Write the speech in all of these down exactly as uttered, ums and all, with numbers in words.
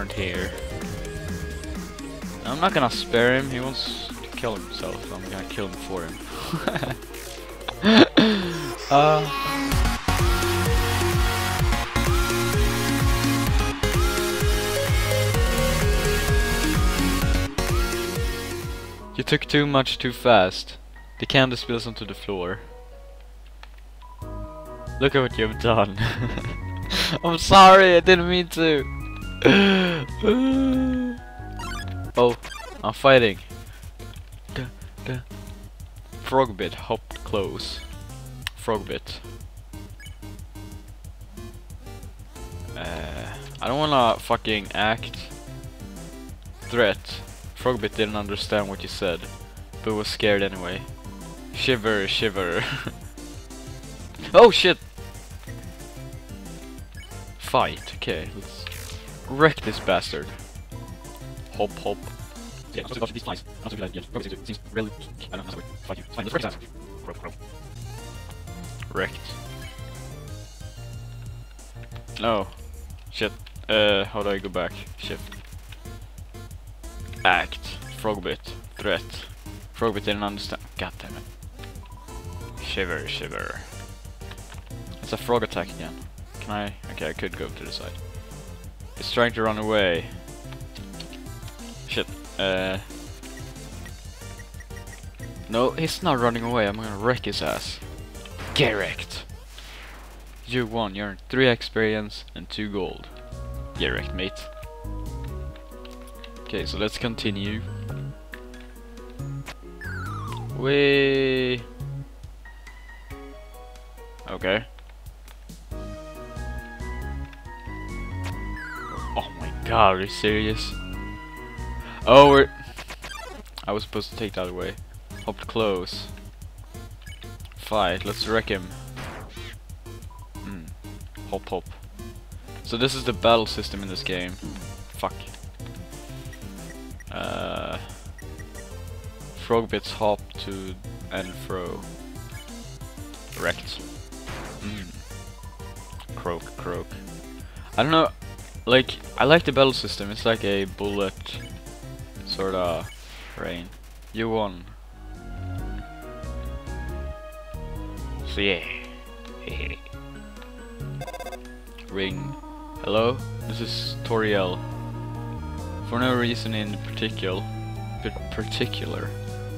turned here. I'm not gonna spare him, he wants to kill himself, so I'm gonna kill him for him. uh... You took too much too fast. The candy spills onto the floor. Look at what you've done. I'm sorry, I didn't mean to. Oh, I'm fighting. Duh, duh. Frogbit hopped close. Frogbit. Uh, I don't wanna fucking act. Threat. Frogbit didn't understand what you said, but was scared anyway. Shiver, shiver. Oh shit! Fight, okay, let's wreck this bastard. Hop, hop. Yeah, I'm so dodging these flies. I'm so glad, yes. Frogbit seems really. I don't know how to fight you. It's fine, let's wreck his ass. Crop, crop. Wrecked. No. Shit. Uh, how do I go back? Shit. Act. Frogbit. Threat. Frogbit didn't understand. God damn it. Shiver, shiver. It's a frog attack again. Can I? Okay, I could go to the side. It's trying to run away. Shit. Uh. No, he's not running away. I'm gonna wreck his ass. Get wrecked. You won. You earned three experience and two gold. Get wrecked, mate. Okay, so let's continue. Whee! Okay. Oh my god, are you serious? Oh, we're... I was supposed to take that away. Hopped close. Fight, let's wreck him. Mm. Hop hop. So this is the battle system in this game. Fuck. Uh, Frogbit's hop to and fro. Wrecked. Mm. Croak, croak. I don't know, like, I like the battle system, it's like a bullet sorta rain. You won. So yeah. Ring. Hello? This is Toriel. For no reason in particular, particular,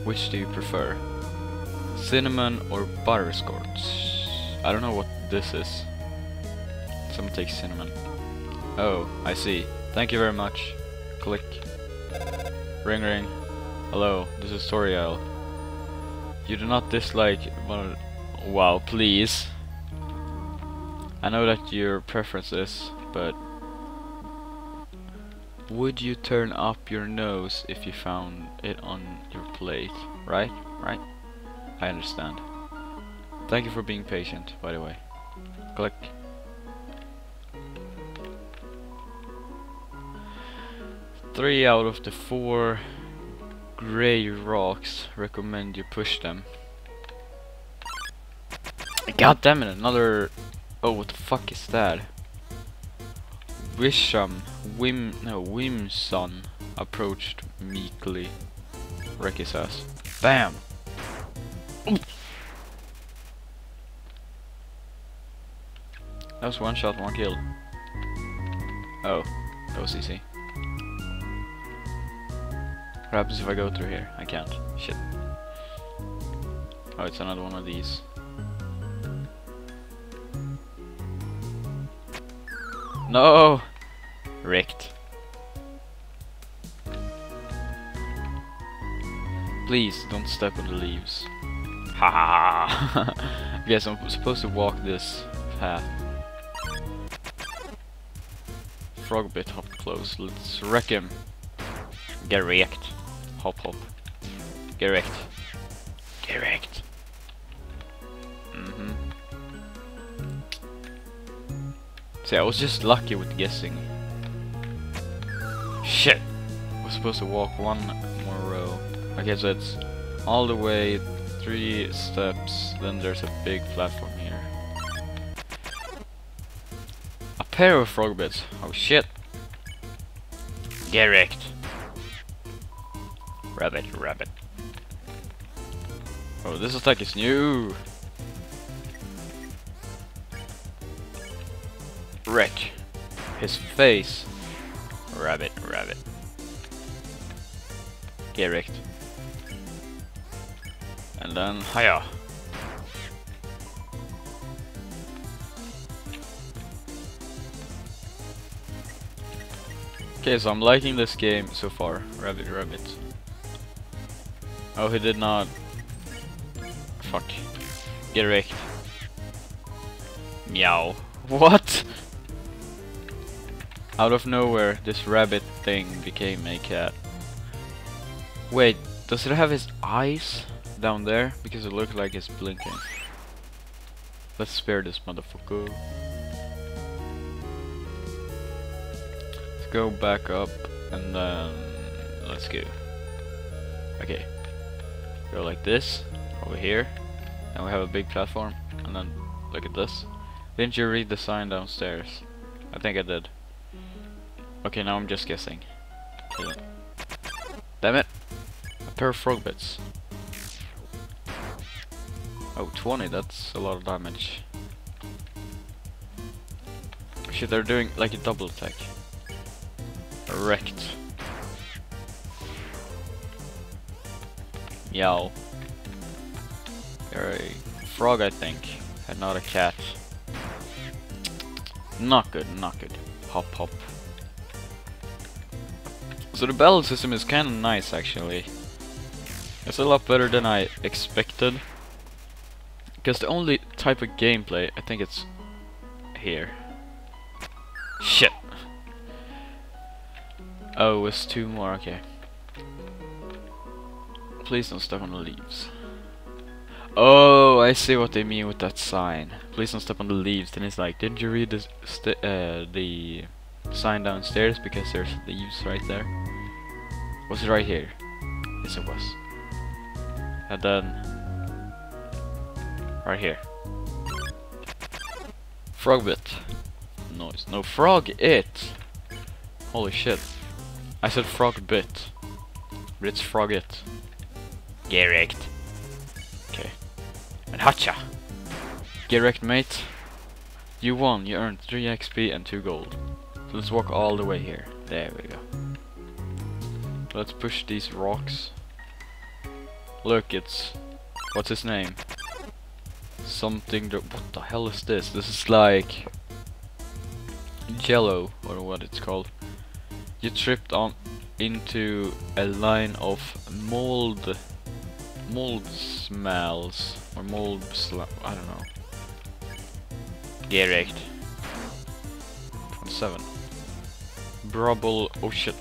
which do you prefer? Cinnamon or butterscotch? I don't know what this is. Someone take cinnamon. Oh, I see. Thank you very much. Click. Ring ring. Hello, this is Toriel. You do not dislike one of... Wow, please. I know that your preference is, but... Would you turn up your nose if you found it on your plate? Right? Right? I understand. Thank you for being patient, by the way. Click. Three out of the four grey rocks recommend you push them. God damn it, another... Oh, what the fuck is that? Whimsun, Whim, no, Whimsun approached meekly. Wreck his ass. Bam! Ooh. That was one shot, one kill. Oh, that was easy. What happens if I go through here? I can't. Shit. Oh, it's another one of these. No! Wrecked. Please don't step on the leaves. Ha ha ha! Guess I'm supposed to walk this path. Frogbit hopped close. Let's wreck him. Get wrecked. Hop hop. Get wrecked. Get wrecked. Mm-hmm. See, I was just lucky with guessing. Shit! We're supposed to walk one more row. Okay, so it's all the way, three steps, then there's a big platform here. A pair of Frogbits. Oh shit! Get wrecked. Rabbit, rabbit. Oh, this attack is new. Wreck his face. Rabbit, rabbit. Get wrecked. And then hiya. Okay, so I'm liking this game so far. Rabbit, rabbit. Oh, he did not. Fuck. Get wrecked. Meow. What? Out of nowhere, this rabbit thing became a cat. Wait, does it have his eyes down there? Because it looks like it's blinking. Let's spare this motherfucker. Go back up and then let's go. Okay, go like this over here, and we have a big platform. And then look at this. Didn't you read the sign downstairs? I think I did. Okay, now I'm just guessing. Damn it! A pair of Frogbits. Oh, twenty. That's a lot of damage. Shit, they're doing like a double attack. Wrecked. Meow. You're a frog, I think, and not a cat. Not good, not good. Hop, hop. So the battle system is kind of nice, actually. It's a lot better than I expected. Because the only type of gameplay, I think it's here. Shit. Oh, it's two more, okay. Please don't step on the leaves. Oh, I see what they mean with that sign. Please don't step on the leaves. Then it's like, didn't you read this st uh, the sign downstairs? Because there's leaves right there. Was it right here? Yes, it was. And then... right here. Frogbit. No, it's no frog it! Holy shit. I said Frogbit, but it's Froggit. Get wrecked. Okay. And hacha! Get wrecked, mate. You won. You earned three X P and two gold. So let's walk all the way here. There we go. Let's push these rocks. Look, it's... what's his name? Something that... what the hell is this? This is like... Jello, or what it's called. You tripped on into a line of mold, mold smells, or mold sl I don't know. Get wrecked. twenty-seven. Brubble. Oh shit.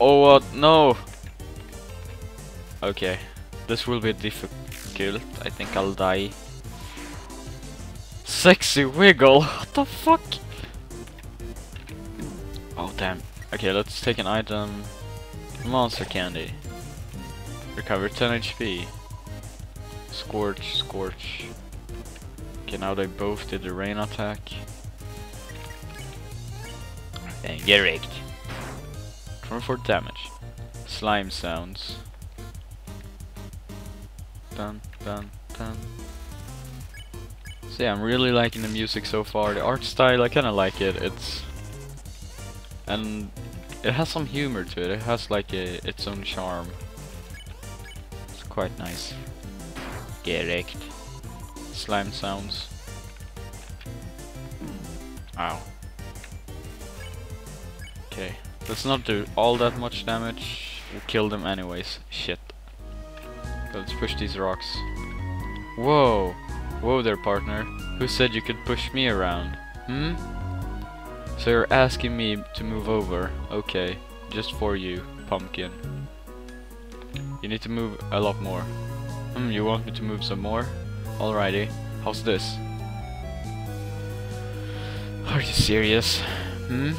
Oh what? Uh, no. Okay, this will be difficult. I think I'll die. Sexy wiggle. What the fuck? Oh damn. Okay, let's take an item. Monster candy. Recover ten H P. Scorch, scorch. Okay, now they both did the rain attack. And get wrecked. twenty-four damage. Slime sounds. Dun dun dun. So yeah, I'm really liking the music so far. The art style, I kinda like it. It's... and it has some humor to it. It has like a, its own charm. It's quite nice. Get wrecked. Slime sounds. Ow. Okay, let's not do all that much damage. We'll kill them anyways. Shit. Let's push these rocks. Whoa, whoa there, partner. Who said you could push me around? Hmm? So you're asking me to move over. Okay, just for you, pumpkin. You need to move a lot more. Hmm, you want me to move some more? Alrighty, how's this? Are you serious? Hmm?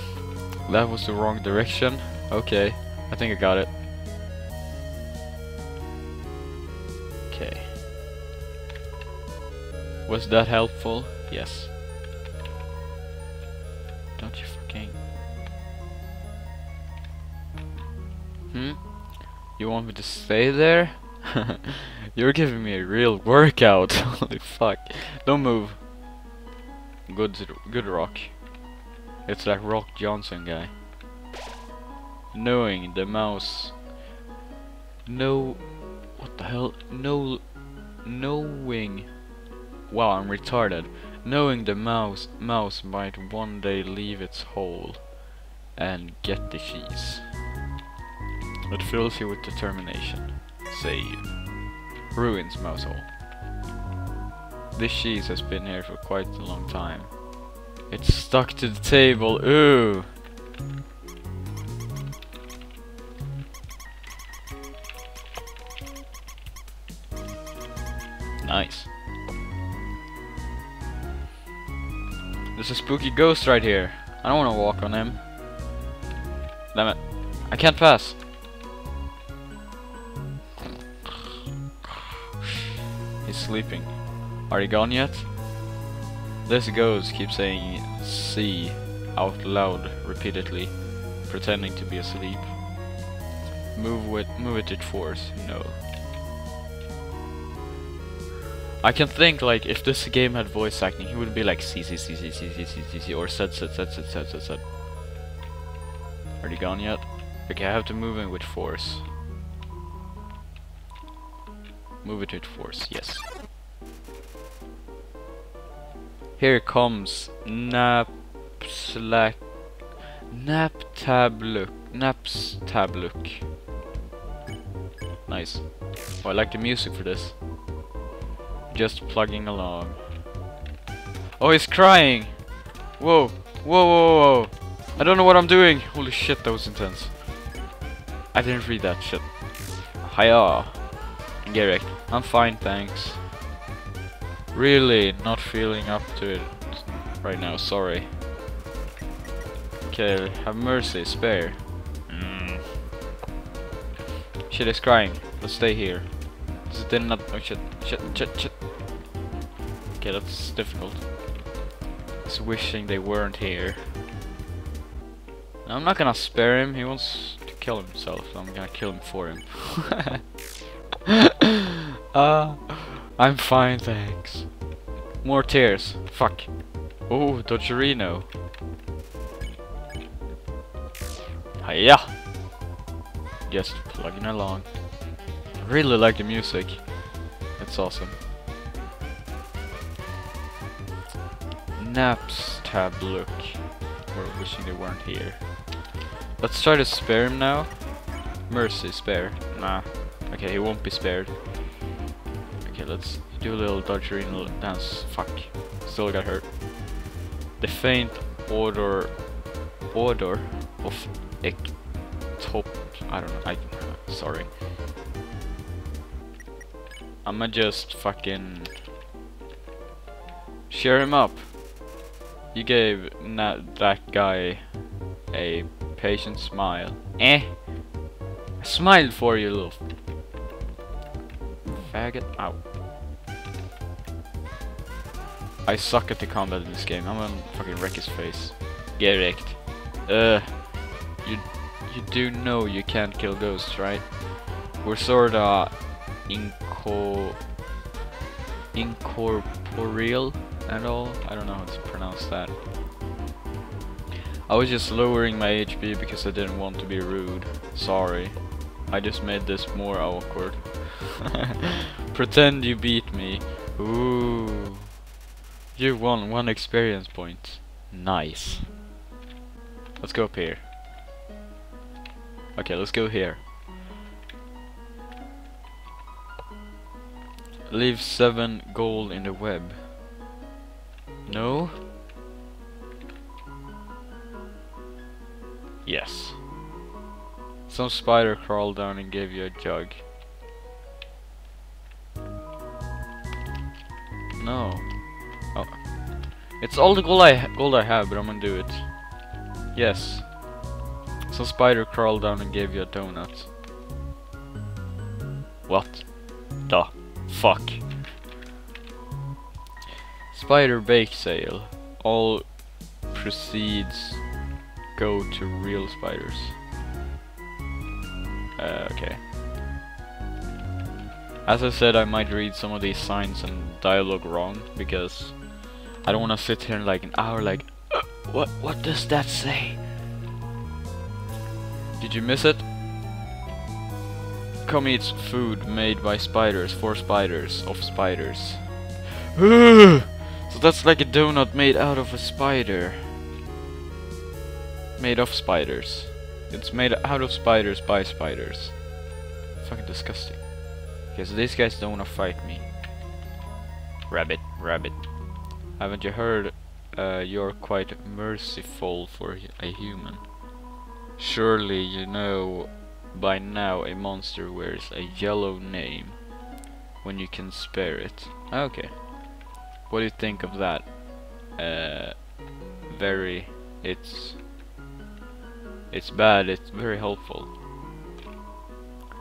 That was the wrong direction? Okay, I think I got it. Okay. Was that helpful? Yes. Don't you fucking... Hmm? You want me to stay there? You're giving me a real workout. Holy fuck. Don't move. Good, good rock. It's that Rock Johnson guy. Knowing the mouse. No. What the hell? No. Knowing. Wow, I'm retarded. Knowing the mouse mouse might one day leave its hole and get the keys. It fills you with determination. Save. Ruins mouse hole. This cheese has been here for quite a long time. It's stuck to the table. Ooh. Nice. There's a spooky ghost right here. I don't want to walk on him. Damn it. I can't pass. He's sleeping. Are you gone yet? This ghost keeps saying "see" out loud repeatedly, pretending to be asleep. Move with move it at force. No. I can think, like, if this game had voice acting, he would be like C C C C C C C C C or said said said said said said said. Are you gone yet? Okay, I have to move it with force. Move it with force, yes. Here comes Napstablook. Napstablook. Nice. Oh, I like the music for this. Just plugging along. Oh, he's crying! Whoa, whoa, whoa, whoa! I don't know what I'm doing! Holy shit, that was intense. I didn't read that shit. Hiya! Garrick, I'm fine, thanks. Really, not feeling up to it right now, sorry. Okay, have mercy, spare. Mm. Shit is crying, let's stay here. This did not. Oh shit, shit, shit, shit. Okay, that's difficult. Just wishing they weren't here. Now, I'm not gonna spare him, he wants to kill himself, so I'm gonna kill him for him. uh, I'm fine, thanks. More tears. Fuck. Oh, Dogerino. Hiya! Just plugging along. I really like the music. It's awesome. Napstablook. We're wishing they weren't here. Let's try to spare him now. Mercy, spare. Nah. Okay, he won't be spared. Okay, let's do a little Dogerino dance. Fuck. Still got hurt. The faint odor odor of ectop. I don't know. I sorry. I'ma just fucking cheer him up. You gave na that guy a patient smile. Eh? I smiled for you, little faggot. Ow. I suck at the combat in this game. I'm gonna fucking wreck his face. Get wrecked. Uh, you you do know you can't kill ghosts, right? We're sorta inco incorporeal and all. I don't know how to pronounce that. I was just lowering my H P because I didn't want to be rude. Sorry. I just made this more awkward. Pretend you beat me. Ooh. You won one experience point. Nice. Let's go up here. Okay, let's go here. Leave seven gold in the web. No? Yes. Some spider crawled down and gave you a jug. No. Oh. It's all the gold I, gold I have, but I'm gonna do it. Yes. Some spider crawled down and gave you a donut. What the fuck? Spider bake sale. All proceeds go to real spiders. Uh, okay. As I said, I might read some of these signs and dialogue wrong, because I don't want to sit here in like an hour like, uh, what, what does that say? Did you miss it? Come eats food made by spiders, for spiders, of spiders. So that's like a donut made out of a spider. Made of spiders. It's made out of spiders by spiders. Fucking disgusting. Okay, so these guys don't want to fight me. Rabbit, rabbit. Haven't you heard? Uh, you're quite merciful for a human. Surely you know by now a monster wears a yellow name when you can spare it. Okay. What do you think of that? Uh, very. It's. It's bad. It's very helpful.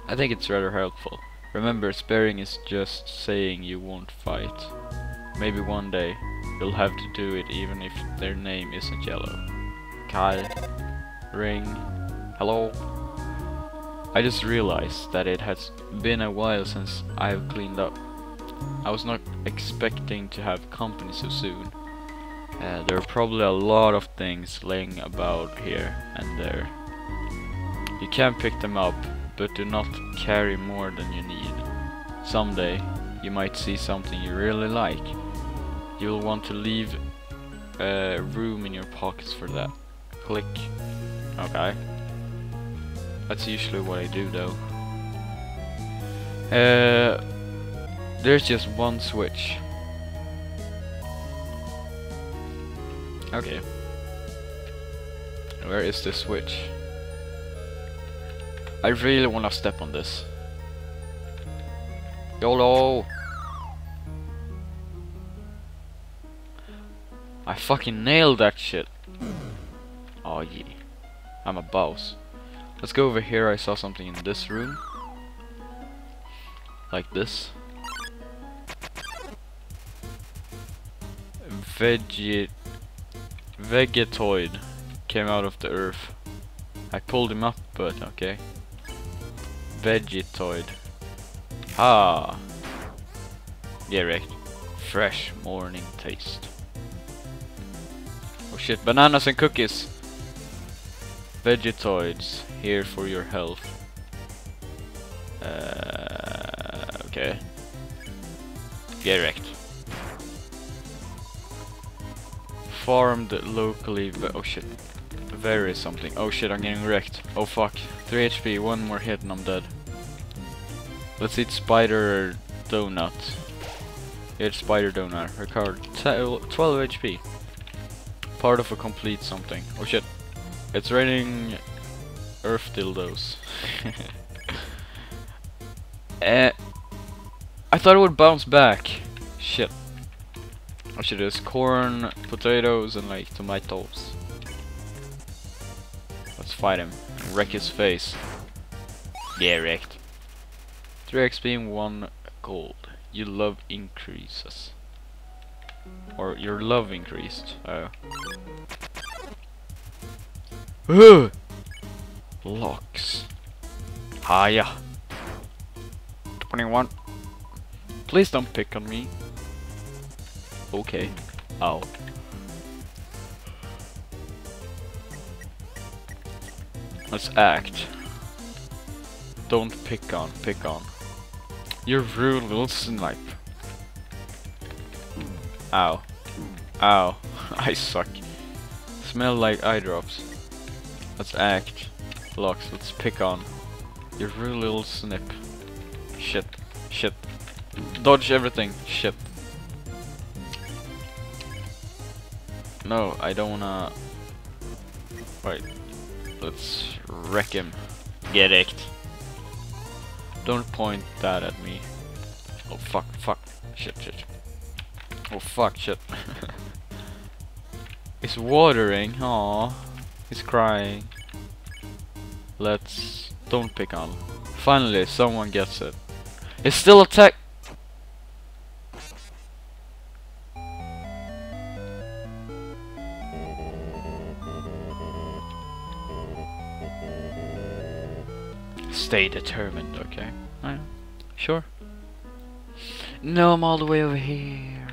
I think it's rather helpful. Remember, sparing is just saying you won't fight. Maybe one day you'll have to do it even if their name isn't yellow. Kai. Ring. Hello. I just realized that it has been a while since I've cleaned up. I was not expecting to have company so soon. Uh, there are probably a lot of things laying about here and there. You can pick them up, but do not carry more than you need. Someday, you might see something you really like. You'll want to leave uh, room in your pockets for that. Click. Okay. That's usually what I do though. Uh, there's just one switch. Okay. Where is the switch? I really wanna step on this. YOLO! I fucking nailed that shit! Oh yeah. I'm a boss. Let's go over here. I saw something in this room. Like this. Veggie. Vegetoid came out of the earth. I pulled him up, but okay. Vegetoid. Ah. Yeah, right. Fresh morning taste. Oh shit, bananas and cookies. Vegetoids here for your health. Uh, okay. Get wrecked. Farmed locally. Oh shit. Very something. Oh shit, I'm getting wrecked. Oh fuck. three H P, one more hit and I'm dead. Let's eat spider donut. Eat spider donut. Recovered twelve H P. Part of a complete something. Oh shit. It's raining earth dildos. eh, I thought it would bounce back. Shit. Oh shit, there's corn, potatoes, and like tomatoes. Let's fight him. Wreck his face. Yeah, wrecked. three X P and one gold. You love increases. Or your love increased. Oh. Ooh. Loox. Hiya. twenty-one. Please don't pick on me. Okay. Ow. Let's act. Don't pick on, pick on. You're rude little snipe. Ow. Ow. I suck. Smell like eye drops. Let's act. Loox, let's pick on. You rude little snip. Shit. Shit. Dodge everything. Shit. No, I don't wanna... Wait. Let's wreck him. Get it. Don't point that at me. Oh fuck, fuck. Shit, shit. Oh fuck, shit. It's watering, aww. He's crying. Let's... Don't pick on. Finally, someone gets it. It's still attack. Stay determined, okay? I, sure. No, I'm all the way over here.